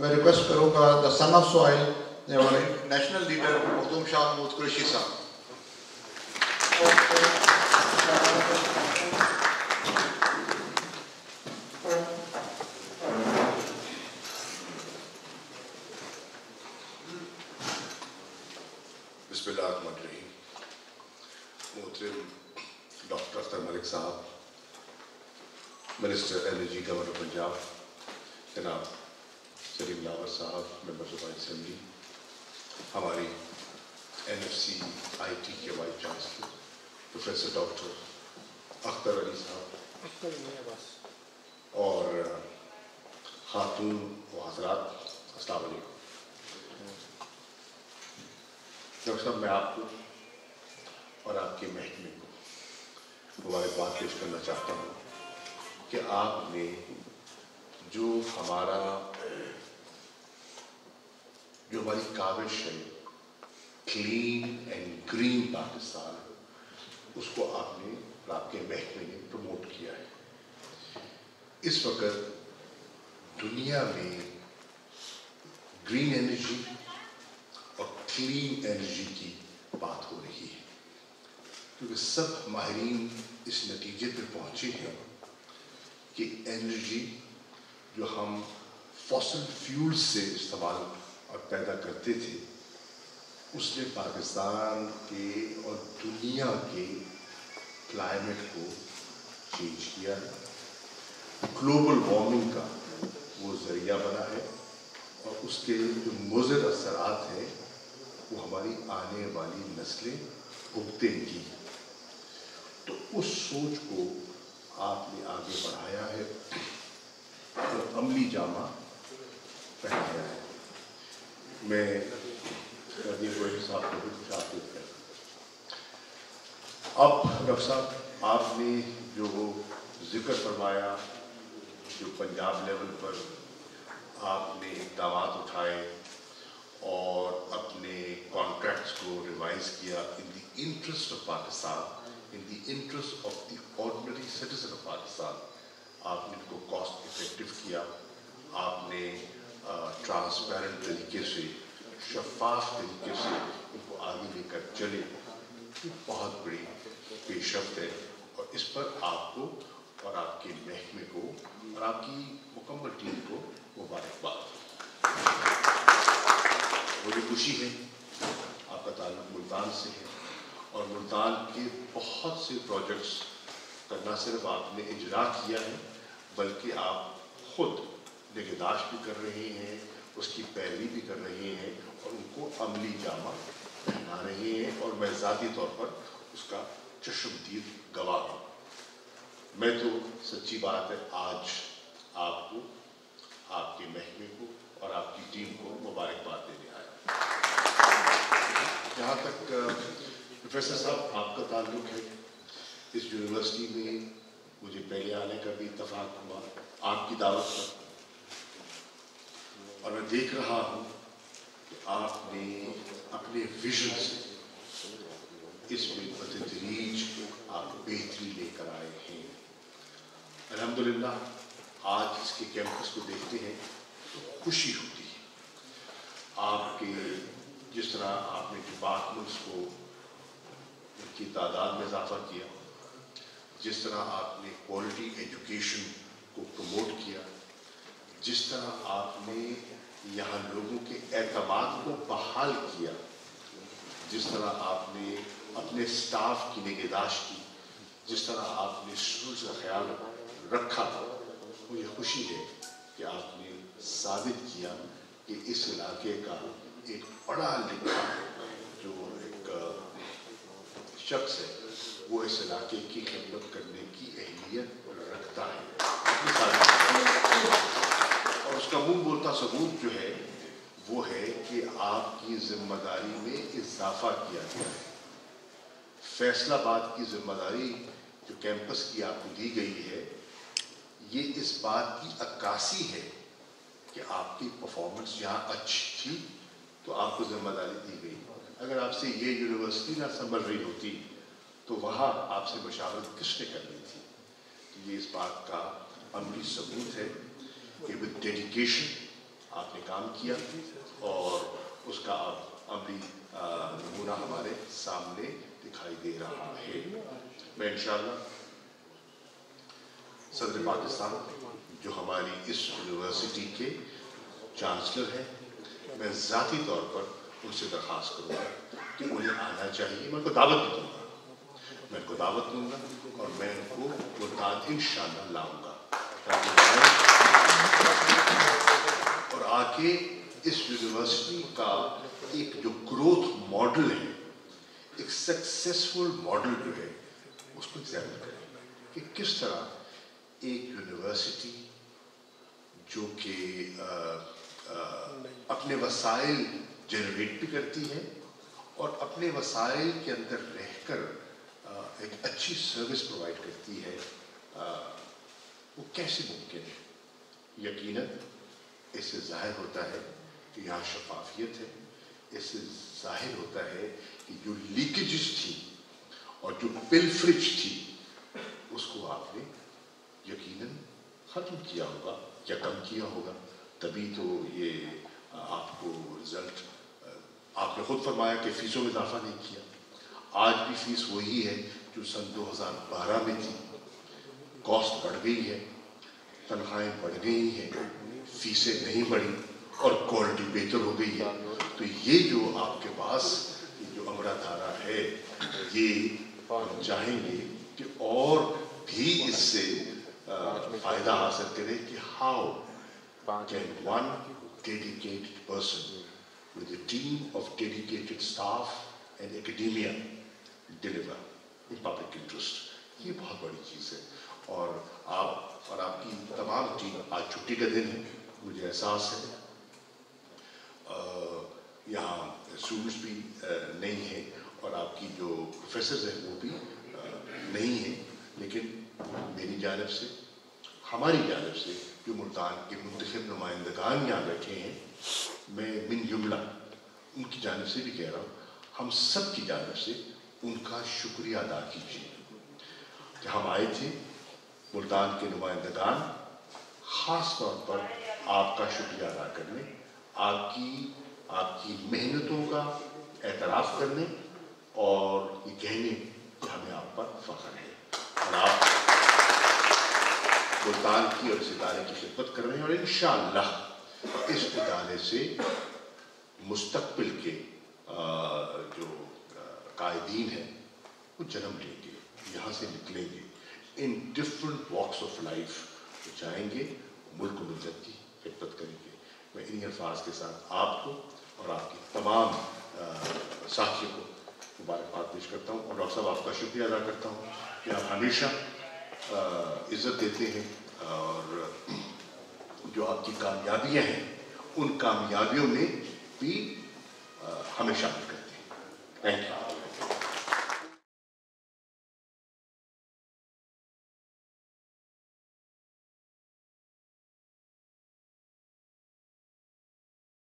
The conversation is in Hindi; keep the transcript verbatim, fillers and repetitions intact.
मैं रिक्वेस्ट करूँगा द सन ऑफ सॉइल हमारे नेशनल लीडर मखदूम शाह महमूद कुरैशी साहब। बिस्मिल्लाहिर्रहमानिर्रहीम। मोहतरम डॉक्टर अख्तर मलिक साहब, मिनिस्टर एनर्जी गवर्नर पंजाब जनाब सलीम लावर साहब, मेंबर्स ऑफ असेंबली, हमारी N F C I T के vice chancellor professor doctor Akhtar Ali साहब और खातून व हजरात, अस्सलाम वालेकुम। डॉक्टर साहब, मैं आपको और आपके महकमे को मुबारकबाद पेश करना चाहता हूँ कि आपने जो हमारा जो हमारी काविश है क्लीन एंड ग्रीन पाकिस्तान, उसको आपने और आपके महकमे ने प्रमोट किया है। इस वक्त दुनिया में ग्रीन एनर्जी और क्लीन एनर्जी की बात हो रही है, क्योंकि सब माहिरीन इस नतीजे पर पहुंचे हैं कि एनर्जी जो हम फॉसिल फ्यूल से इस्तेमाल और पैदा करते थे, उसने पाकिस्तान के और दुनिया के क्लाइमेट को चेंज किया है। ग्लोबल वार्मिंग का वो जरिया बना है और उसके जो मुज़र असरात हैं वो हमारी आने वाली नस्लें भुगतेंगी। तो उस सोच को आपने आगे बढ़ाया है और अमली जामा पहनाया है। मैं राजीव गोहर साहब को भी कुछ आते हैं। अब डॉक्टर साहब, आपने जो जिक्र फरमाया, जो पंजाब लेवल पर आपने दावात उठाए और अपने कॉन्ट्रैक्ट्स को रिवाइज किया in the interest of Pakistan, in the interest of the ordinary citizen of Pakistan, आपने इनको कॉस्ट इफेक्टिव किया। आपने ट्रांसपेरेंट तरीके से, शफाफ तरीके से इनको आगे लेकर चले। बहुत बड़ी पेशरफ है और इस पर आपको और आपके महकमे को और आपकी मुकम्मल टीम को मुबारकबाद। मुझे खुशी है, आपका ताल्लुक मुल्तान से है और मुल्तान के बहुत से प्रोजेक्ट्स ना सिर्फ आपने इजरा किया है बल्कि आप खुद निगहदाश्त भी कर रहे हैं, उसकी पैरवी भी कर रहे हैं और उनको अमली जामा पहना रहे हैं और मैं ज़ाती तौर पर उसका चश्मदीद गवाह हूँ। मैं तो सच्ची बात है आज आपको, आपके महकमे को और आपकी टीम को मुबारकबाद देने आया। जहाँ तक प्रोफेसर साहब आपका ताल्लुक है, इस यूनिवर्सिटी में मुझे पहले आने का भी इत्तफाक हुआ आपकी दावत पर और मैं देख रहा हूँ कि आपने अपने विजन से इसमें बतदरीज आप बेहतरी लेकर आए हैं। अल्हम्दुलिल्लाह आज इसके कैंपस को देखते हैं तो खुशी होती है। आपके जिस तरह आपने डिपार्टमेंट्स को उनकी तादाद में इजाफा किया, जिस तरह आपने क्वालिटी एजुकेशन को प्रमोट किया, जिस तरह आपने यहाँ लोगों के एतमाद को बहाल किया, जिस तरह आपने अपने स्टाफ की निगहदाश्त की, जिस तरह आपने स्टूडेंट्स का ख्याल रखा, मुझे खुशी है कि आपने साबित किया कि इस इलाके का एक पढ़ा लिखा जो एक शख्स है वो इस इलाके की खिदमत करने की अहलियत रखता है। और उसका मुँह बोलता सबूत जो है वो है कि आपकी जिम्मेदारी में इजाफा किया गया है। फैसलाबाद की जिम्मेदारी जो कैंपस की आपको दी गई है, ये इस बात की अक्कासी है कि आपकी परफॉर्मेंस यहाँ अच्छी थी तो आपको जिम्मेदारी दी गई। अगर आपसे ये यूनिवर्सिटी ना संभल रही होती तो वहाँ आपसे मशावरत किसने करनी थी। तो ये इस बात का अमली सबूत है कि विद डेडिकेशन आपने काम किया और उसका अब अमली नमूना हमारे सामने दिखाई दे रहा है। मैं इंशाअल्लाह सदर पाकिस्तान जो हमारी इस यूनिवर्सिटी के चांसलर हैं, मैं ज़ाती तौर पर उनसे दरख्वास्त करूँगा कि उन्हें आना चाहिए। मैं उनको दावत दूँगा मैं उनको दावत दूँगा और मैं उनको मुल्तान इंशाअल्लाह लाऊंगा और आके इस यूनिवर्सिटी का एक जो ग्रोथ मॉडल है, एक सक्सेसफुल मॉडल जो है, उसको एग्जामिन करें कि किस तरह एक यूनिवर्सिटी जो कि अपने वसाइल जनरेट भी करती है और अपने वसाइल के अंदर रहकर एक अच्छी सर्विस प्रोवाइड करती है, आ, वो कैसे मुमकिन है। यकीनन इससे जाहिर होता है कि यहाँ शफाफियत है, इससे जाहिर होता है कि जो लीकेजेस थी और जो पिलफ्रिज थी उसको आपने यकीनन ख़त्म किया होगा या कम किया होगा, तभी तो ये आपको रिज़ल्ट। आपने ख़ुद फरमाया कि फ़ीसों में इजाफा नहीं किया, आज भी फीस वही है जो सन दो हज़ार बारह में थी। कॉस्ट बढ़ गई है, तनख्वाहें बढ़ गई हैं, फीसें नहीं बढ़ी और क्वालिटी बेहतर हो गई है। तो ये जो आपके पास जो अमरा धारा है, ये हम चाहेंगे कि और भी इससे फ़ायदा हासिल करें कि how can one dedicated person with a team of dedicated staff and academia deliver in public interest. ये बहुत बड़ी चीज़ है और आप और आपकी तमाम टीम। आज छुट्टी का दिन है, मुझे एहसास है यहाँ स्टूडेंट्स भी नहीं हैं और आपकी जो प्रोफेसर्स हैं वो भी नहीं हैं, लेकिन मेरी जानिब से, हमारी जानिब से जो मुल्तान के मुंतखब नुमाइंदगान यहाँ बैठे हैं, मैं बिन जुमला उनकी जानिब से भी कह रहा हूँ, हम सब की जानिब से उनका शुक्रिया अदा कीजिए कि हम आए थे। मुल्तान के नुमाइंदगान ख़ास तौर पर आपका शुक्रिया अदा करने, आपकी आपकी मेहनतों का एतराफ़ करने और ये कहने कि हमें आप पर फ़ख्र है और आप मुल्तान की और इस इदारे की खिदमत कर रहे हैं और इंशाअल्लाह इस इदारे से मुस्तकबिल के आ, जो कायदीन है वो जन्म लेंगे, यहाँ से निकलेंगे, in different walks of life जाएंगे, मुल्क को मिलत की खिदमत करेंगे। मैं इन्हीं अल्फाज के साथ आपको और आपकी तमाम साथियों को मुबारकबाद पेश करता हूँ और डॉक्टर साहब आपका शुक्रिया अदा करता हूँ कि आप हमेशा इज़्ज़त देते हैं और जो आपकी कामयाबियाँ हैं उन कामयाबियों में भी हमेशा करते हैं। Thank you.